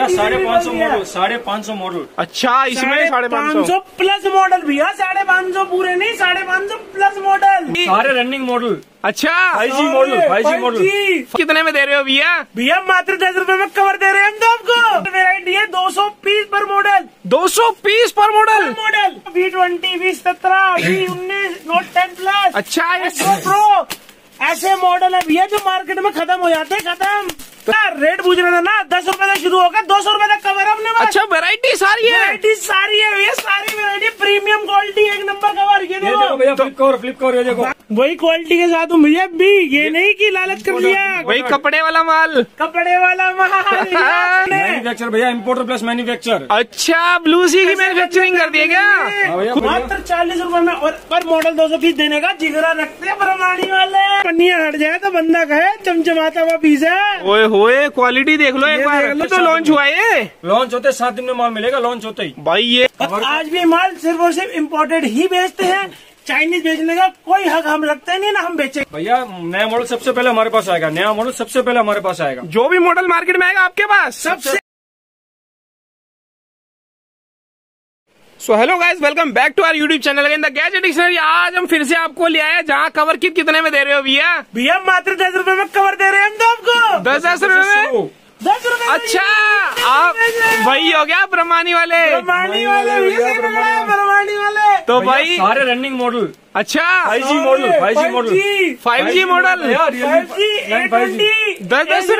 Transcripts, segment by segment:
साढ़े 500 मॉडल। अच्छा, इसमें 550 प्लस मॉडल भैया, 550 पूरे नहीं, 550 प्लस मॉडल, सारे रनिंग मॉडल। अच्छा, 5G मॉडल। कितने में दे रहे हो भैया? भैया मात्र 10 रुपए में कवर दे रहे हैं हम तो आपको। वेरायटी है 200 पीस पर मॉडल, 200 पीस पर model. V20, V17, V19, Note 10 plus. अच्छा, ऐसे मॉडल है भैया जो मार्केट में खत्म हो जाते हैं। रेट पूछ रहे थे ना, 10 रुपए से शुरू होगा, 200 रुपए तक कवर है अपने पास। अच्छा, वैरायटी सारी है, ये सारी वैरायटी प्रीमियम क्वालिटी, एक नंबर कवर। ये देखो भैया, फ्लिप कवर, ये देखो वही क्वालिटी के साथ हूँ भैया भी, ये नहीं कि लालच कर लिया। वही कपड़े वाला माल। मैन्युफैक्चर भैया, इम्पोर्टर प्लस मैन्युफैक्चर। अच्छा, ब्लू सी की मैन्युफैक्चरिंग कर दिए क्या? मात्र 40 रुपए में पर मॉडल 200 पीस देने का जिगरा रखते हैं ब्रह्माणी वाले। पन्निया हट जाए तो बंदा कहे चमचमाता हुआ पीस है। ओए, क्वालिटी देख लो एक बार। तो लॉन्च हुआ है, लॉन्च होते 7 दिन में माल मिलेगा, लॉन्च होते ही भाई। ये आज भी माल सिर्फ और सिर्फ इम्पोर्टेड ही बेचते हैं, चाइनीज बेचने का कोई हक हम रखते नहीं ना, हम बेचेंगे भैया। नया मॉडल सबसे पहले हमारे पास आएगा, जो भी मॉडल मार्केट में आएगा आपके पास सबसे। So hello guys, welcome back to our YouTube channel again, the gadget dictionary. आज हम फिर से आपको ले आए जहाँ कवर किट। कितने में दे रहे हो भैया? भैया मात्र 10 रुपए में कवर दे रहे हैं हम तो आपको। 10 रुपए। अच्छा, आप वही हो गया ब्रह्माणी वाले। तो भाई सारे रनिंग मॉडल। अच्छा, 5G मॉडल, 5G मॉडल, 10 रुपए, 10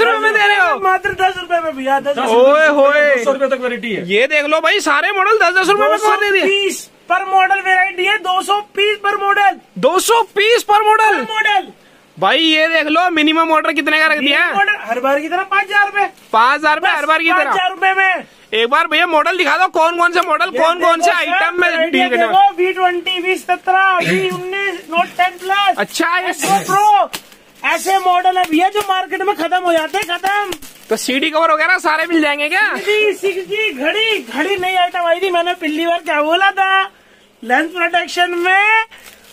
रुपए में दे रहे हो, मात्र 10 रुपए में भैया। 200 रुपए तक वैरायटी है। ये देख लो भाई, सारे मॉडल 10-10 रुपए में कवर दे दिए। 200 पीस पर मॉडल वैरायटी है, 200 पीस पर मॉडल, 200 पीस पर मॉडल भाई। ये देख लो, मिनिमम ऑर्डर कितने का रख दिया? हर बार की तरह 5000 रुपए, 5000 रुपए हर बार की तरह, 5000 रुपए में। एक बार भैया मॉडल दिखा दो, कौन-कौन से मॉडल, कौन-कौन से आइटम में डील करना है? V20, V17, V19, Note 10 plus. अच्छा, ऐसे मॉडल है भैया जो मार्केट में खत्म हो जाते हैं, तो सीडी कवर वगैरह सारे मिल जाएंगे क्या? घड़ी नई आइटम आई थी, मैंने पिछली बार क्या बोला था, लेंस प्रोटेक्शन में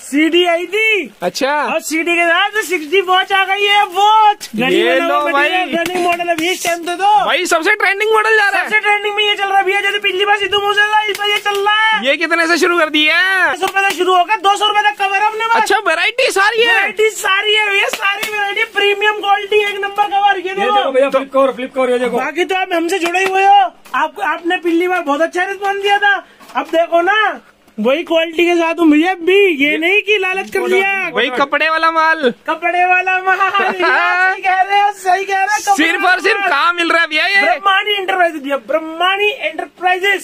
सीडी आई थी। अच्छा, और सीडी के साथ 60 वॉच आ गई है। वॉच ये लो भाई, ट्रेंडिंग मॉडल है भैया, टाइम दे दो भाई, सबसे ट्रेंडिंग मॉडल जा रहा है, सबसे ट्रेंडिंग में ये चल रहा है भैया। जैसे पिछली बार सिद्धू मूसे था, इस बार ये चल रहा है। ये कितने से शुरू कर दी है? 10 रुपए से शुरू होगा, 200 रुपए तक कवर है अपने पास। अच्छा, वैरायटी सारी है, भैया सारी वैरायटी प्रीमियम क्वालिटी, एक नंबर कवर। ये देखो भैया, फ्लिप कवर, ये देखो। बाकी तो आप हमसे जुड़े हुए हो, आपने पिछली बार बहुत अच्छा रिस्पॉन्स दिया था। अब देखो ना, वही क्वालिटी के साथ हूँ भैया भी, ये नहीं कि लालच कर लिया। वही कपड़े वाला माल। सही कह रहे हो। सिर्फ और सिर्फ कहाँ मिल रहा है भैया? ये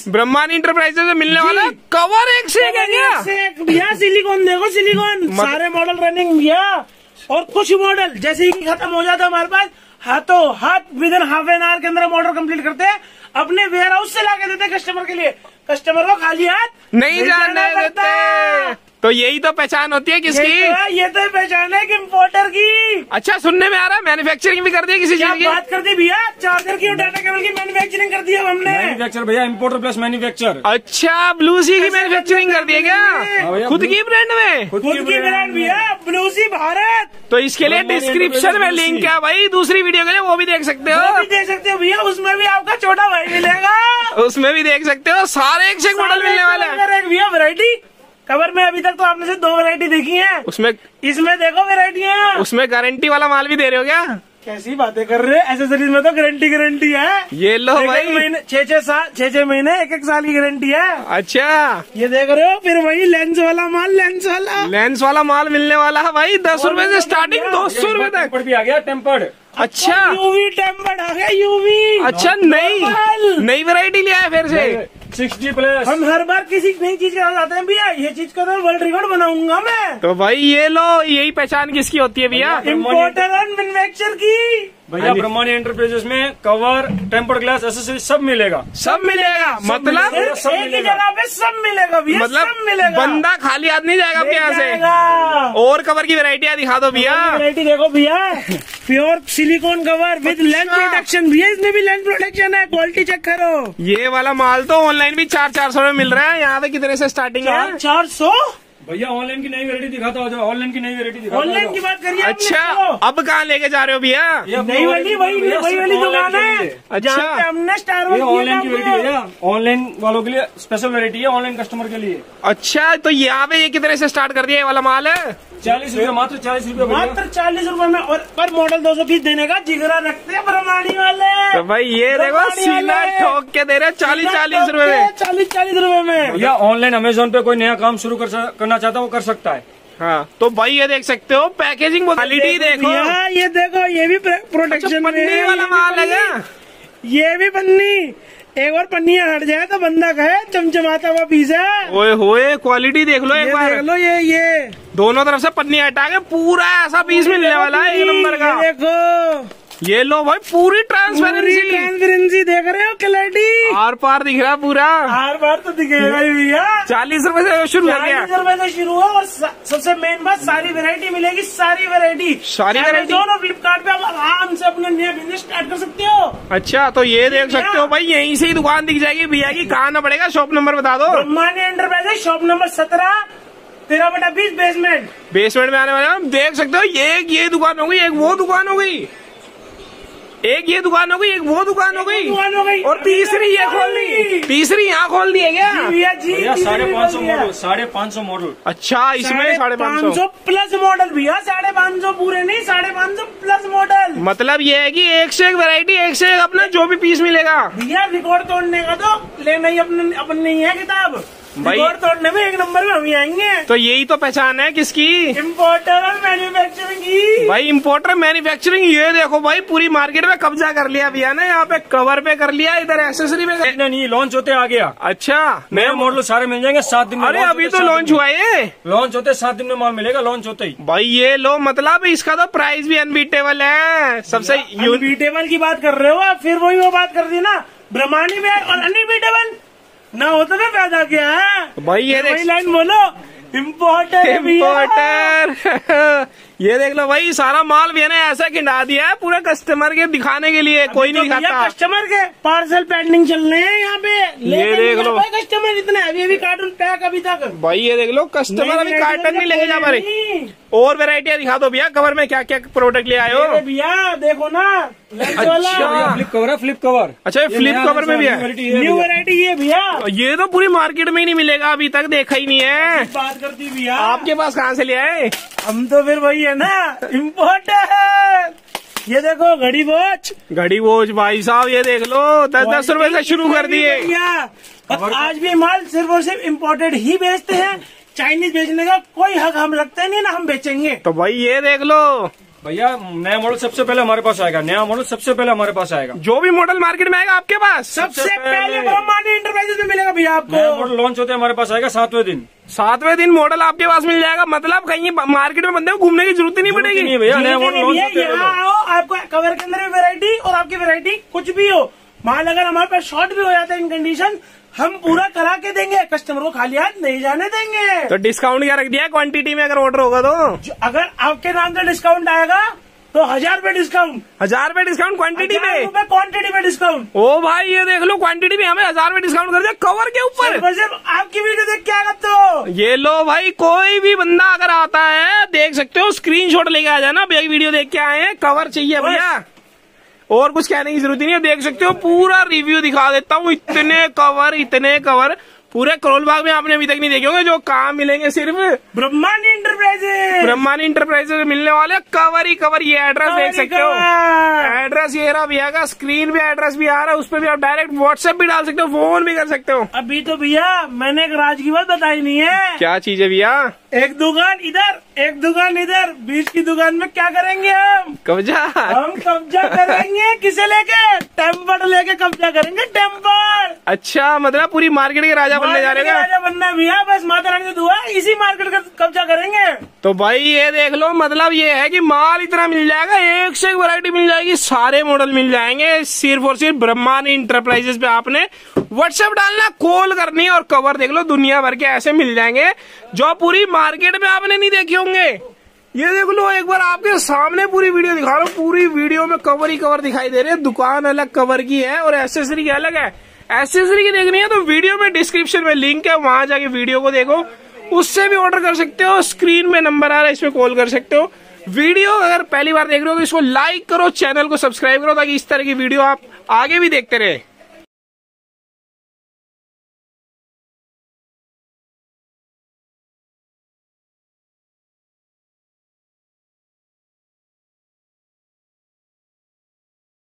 ब्रह्माणी एंटरप्राइजेज में मिलने वाला कवर एक से एक भैया। सिलिकॉन देखो, सिलिकॉन, सारे मॉडल रनिंग भैया, और कुछ मॉडल जैसे ही खत्म हो जाता है हमारे पास, हाथों हाथ विदिन हाफ एन आवर के अंदर हम ऑर्डर कम्प्लीट करते हैं, अपने वेयर हाउस से ला के देते कस्टमर के लिए। कस्टमर को खाली हाथ नहीं जाने देते। तो यही तो पहचान होती है किसकी? ये तो पहचान है कि इम्पोर्टर की। अच्छा, सुनने में आ रहा है मैन्युफैक्चरिंग भी कर दी है किसी चीज की? बात कर दी भैया, चार्जर की और डाटा केबल की मैन्युफैक्चरिंग कर दी है हमने। मैन्युफैक्चर भैया, इम्पोर्टर प्लस मैन्युफैक्चर। अच्छा, ब्लू सी की मैन्युफैक्चरिंग कर दी है क्या? खुद की ब्रांड में, खुद की ब्रांड भैया, ब्लू सी भारत। तो इसके लिए डिस्क्रिप्शन में लिंक है भाई, दूसरी वीडियो के लिए वो भी देख सकते हो भैया, उसमें भी आपका छोटा भाई मिलेगा, उसमें भी देख सकते हो। सारे एक से एक मॉडल मिलने वाला है भैया। वैरायटी कवर में अभी तक तो आपने से 2 वैरायटी देखी है, इसमें देखो वैरायटियाँ। उसमें गारंटी वाला माल भी दे रहे हो क्या? कैसी बातें कर रहे हो, एसेसरीज में तो गारंटी है। ये लो भाई, 6-6 महीने, 1-1 साल की गारंटी है। अच्छा, ये देख रहे हो। फिर वही लेंस वाला माल मिलने वाला है भाई, 10 रुपए से स्टार्टिंग, 200 रुपए तक भी आ गया। टेम्पर्ड, अच्छा यूवी आ गया, यूवी। अच्छा, नई वैरायटी लिया है फिर से, 60 प्लस। हम हर बार किसी नई चीज के साथ आते हैं भैया, ये चीज का तो वर्ल्ड रिकॉर्ड बनाऊंगा मैं। तो भाई ये लो, यही पहचान किसकी होती है भैया? इम्पोर्टर एंड मैन्युफैक्चर की। भैया ब्रह्माणी एंटरप्राइजेस में कवर, टेम्पर्ड ग्लास, एसेसरी सब मिलेगा। मतलब एक ही जगह पे सब मिलेगा भैया, मतलब बंदा खाली हाथ नहीं जाएगा आपके यहाँ से। और कवर की वेरायटियाँ दिखा दो भैया। वेरायटी देखो भैया, pure silicone cover with lens protection भैया, इसमें भी लेंस प्रोटेक्शन है। क्वालिटी चेक करो। ये वाला माल तो ऑनलाइन भी 400-400 में मिल रहा है, यहाँ पे कितने से स्टार्टिंग है? 400 भैया ऑनलाइन की नई वैरायटी दिखाता हो, जाओ ऑनलाइन की नई वैरायटी दिखा। ऑनलाइन की बात करिए। अच्छा अब कहाँ लेके जा रहे हो भैया? नई वाली वही दुकान है। अच्छा हमने स्टार ऑनलाइन की वैरायटी भैया, ऑनलाइन वालों के लिए स्पेशल वैरायटी है, ऑनलाइन कस्टमर के लिए। अच्छा तो यहाँ पे ये कितने से स्टार्ट कर दिया ये वाला माल है? ₹40, मात्र ₹40। मात्र ₹40 में और पर मॉडल 220 देने का जिगरा रखते हैं ब्रह्माणी वाले। तो भाई ये देखो सीना ठोक के दे रहे ₹40 में, ₹40 में। या ऑनलाइन अमेजोन पे कोई नया काम शुरू करना चाहता है वो कर सकता है। हाँ तो भाई ये देख सकते हो पैकेजिंग क्वालिटी देखो, ये देखो ये भी प्रोटेक्शन वाला माल है, ये भी पन्नी। एक बार पन्नियाँ हट जाए तो बंदा कहे चमचमाता हुआ पीस है। ओए होए क्वालिटी देख लो, एक बार देख लो ये दोनों तरफ से पन्नी हटा के पूरा ऐसा पीस मिलने वाला है, एक नंबर का। देखो ये लो भाई पूरी ट्रांसपेरेंसी देख रहे हो, क्लैरिटी आर पार दिख रहा, पूरा आर पार तो दिखेगा ही भैया। ₹40 से शुरू हो गया, ₹40 से शुरू हो। और सबसे मेन बात सारी वेरायटी मिलेगी, सारी वेरायटी दोनों फ्लिपकार्ट पे। आप आराम से अपना नया बिजनेस स्टार्ट कर सकते हो। अच्छा तो ये देख सकते हो भाई यहीं से ही दुकान दिख जाएगी भैया की। कहाँ आना पड़ेगा? शॉप नंबर बता दो। Brahmani enterprises, shop number 17 13/20 basement. Basement में आने वाले हम देख सकते हो एक ये दुकान हो गई, एक वो दुकान हो गई, एक ये दुकान हो गई, एक वो दुकान हो गई, और तीसरी ये खोल दी। तीसरी यहाँ खोल दी है क्या? भैया 550 मॉडल, 550 मॉडल। अच्छा इसमें 550 प्लस मॉडल भैया, 550 पूरे नहीं, 550 प्लस मॉडल। मतलब ये है कि एक से एक वैरायटी, एक से एक अपना जो भी पीस मिलेगा भैया। रिकॉर्ड तोड़ने का तो लेना ही अपन नहीं है किताब भाई, तोड़ने में एक नंबर में हम ही आएंगे। तो यही तो पहचान है किसकी, इम्पोर्टर और मैन्युफैक्चरिंग की भाई। इम्पोर्टर मैन्युफैक्चरिंग, ये देखो भाई पूरी मार्केट में कब्जा कर लिया भैया ने। यहाँ पे कवर पे कर लिया, इधर एक्सेसरी में कर... नहीं लॉन्च होते आ गया। अच्छा नए मॉडल सारे मिल जाएंगे 7 दिन में। अरे अभी तो लॉन्च हुआ है, लॉन्च होते 7 दिन में माल मिलेगा लॉन्च होते ही भाई। ये लो मतलब इसका तो प्राइस भी अनबीटेबल है। सबसे अनबीटेबल की बात कर रहे हो आप, फिर वही वो बात कर दी ना, ब्रह्माणी में और अनबीटेबल ना होता तो फायदा क्या है भाई। ये देख लाइन बोलो, इम्पोर्टर। ये देख लो भाई सारा माल भी है ना ऐसा खिंडा दिया है पूरा कस्टमर के दिखाने के लिए, कोई नहीं खाता। कस्टमर के पार्सल पैकिंग चल रहे हैं यहाँ पे, ये देख लो भाई कस्टमर इतना अभी कार्टन पैक अभी तक भाई। ये देख लो कस्टमर अभी कार्टन नहीं लेके जा पा रहे। और वेरायटियाँ दिखा दो भैया, कवर में क्या क्या प्रोडक्ट ले आए हो भैया? देखो ना अच्छा फ्लिप कवर है, फ्लिप कवर। अच्छा फ्लिप कवर में भी है न्यू वेरायटी ये भैया, ये तो पूरी मार्केट में ही नहीं मिलेगा, अभी तक देखा ही नहीं है। बात करती भैया आपके पास कहाँ से ले आए? हम तो फिर वही है ना इम्पोर्टर। ये देखो घड़ी वॉच, घड़ी वॉच भाई साहब ये देख लो ₹10 से शुरू कर दिए। आज भी माल सिर्फ और सिर्फ इम्पोर्टेड ही बेचते हैं, चाइनीज बेचने का कोई हक हम रखते नहीं ना, हम बेचेंगे। तो भाई ये देख लो भैया नया मॉडल सबसे पहले हमारे पास आएगा, नया मॉडल सबसे पहले हमारे पास आएगा। जो भी मॉडल मार्केट में आएगा आपके पास सबसे पहले ब्रह्माणी एंटरप्राइजेज में मिलेगा भैया आपको। नया मॉडल लॉन्च होते हमारे पास आएगा 7वें दिन। 7वें दिन मॉडल आपके पास मिल जाएगा, मतलब कहीं मार्केट में बंदे को घूमने की जरूरत ही नहीं पड़ेगी भैया। नया मॉडल लॉन्च आओ, आपको कवर के अंदर वेरायटी और आपकी वेरायटी कुछ भी हो, माल अगर हमारे पास शॉर्ट भी हो जाता है इन कंडीशन हम पूरा करा के देंगे, कस्टमर को खाली हाथ नहीं जाने देंगे। तो डिस्काउंट क्या रख दिया क्वांटिटी में? अगर ऑर्डर होगा तो अगर आपके नाम का डिस्काउंट आएगा तो ₹1000 डिस्काउंट, ₹1000 डिस्काउंट क्वांटिटी में, क्वांटिटी में डिस्काउंट। ओ भाई ये देख लो क्वांटिटी में हमें ₹1000 डिस्काउंट कर दिया कवर के ऊपर। आपकी वीडियो देख के आएगा तो ये लो भाई, कोई भी बंदा अगर आता है देख सकते हो, स्क्रीनशॉट लेके आ जाना भैया वीडियो देख के आए हैं। कवर चाहिए भैया और कुछ कहने की जरूरत नहीं है, देख सकते हो पूरा रिव्यू दिखा देता हूँ। इतने कवर पूरे करोल बाग में आपने अभी तक नहीं देखे होंगे, जो काम मिलेंगे सिर्फ ब्रह्माणी एंटरप्राइजेज मिलने वाले। कवर ही कवर। ये एड्रेस देख सकते हो, एड्रेस ये रहा भैया का, स्क्रीन पे एड्रेस भी आ रहा है, उस पर भी आप डायरेक्ट व्हाट्सएप भी डाल सकते हो, फोन भी कर सकते हो। अभी तो भैया मैंने एक राज की बात बताई नहीं है। क्या चीज है भैया? एक दुकान इधर, एक दुकान इधर, बीच की दुकान में क्या करेंगे हम? कब्जा, हम कब्जा करेंगे। किसे लेके? टेम्पर लेके कब्जा करेंगे, टेम्पर। अच्छा मतलब पूरी मार्केट के राजा बनने जा रहे हैं। राजा बनना है भैया, बस माता रानी से दुआ है इसी मार्केट का कब्जा करेंगे। तो भाई ये देख लो मतलब ये है कि माल इतना मिल जाएगा, एक से एक वैरायटी मिल जाएगी, सारे मॉडल मिल जाएंगे सिर्फ और सिर्फ ब्रह्माणी एंटरप्राइजेज पे। आपने व्हाट्सएप डालना, कॉल करनी, और कवर देख लो दुनिया भर के ऐसे मिल जाएंगे जो पूरी मार्केट में आपने नहीं देखे होंगे। ये देख लो एक बार आपके सामने पूरी वीडियो दिखा रहा हूँ, पूरी वीडियो में कवर ही कवर दिखाई दे रहे हैं। दुकान अलग कवर की है और एक्सेसरी अलग है। एक्सेसरी की देखनी है तो वीडियो में डिस्क्रिप्शन में लिंक है, वहां जाके वीडियो को देखो। उससे भी ऑर्डर कर सकते हो। स्क्रीन में नंबर आ रहा है, इसमें कॉल कर सकते हो। वीडियो अगर पहली बार देख रहे हो तो इसको लाइक करो, चैनल को सब्सक्राइब करो, ताकि इस तरह की वीडियो आप आगे भी देखते रहे।